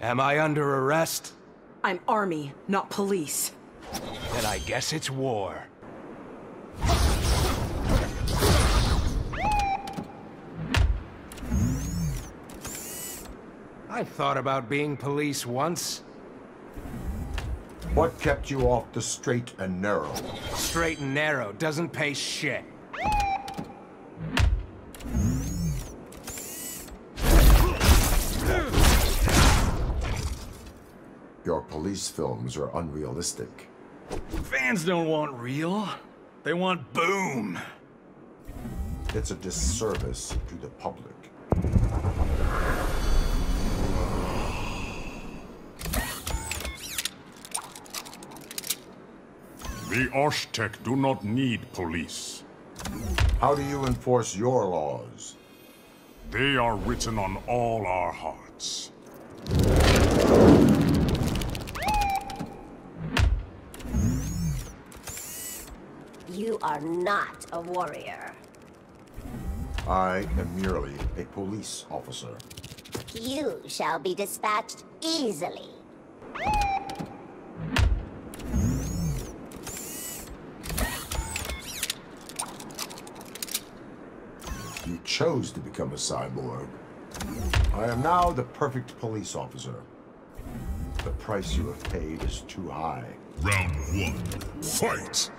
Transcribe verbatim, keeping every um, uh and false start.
Am I under arrest? I'm army, not police. Then I guess it's war. I thought about being police once. What kept you off the straight and narrow? Straight and narrow doesn't pay shit. Your police films are unrealistic. Fans don't want real. They want boom. It's a disservice to the public. The Aztec do not need police. How do you enforce your laws? They are written on all our hearts. You are not a warrior. I am merely a police officer. You shall be dispatched easily. You chose to become a cyborg. I am now the perfect police officer. The price you have paid is too high. Round one, fight!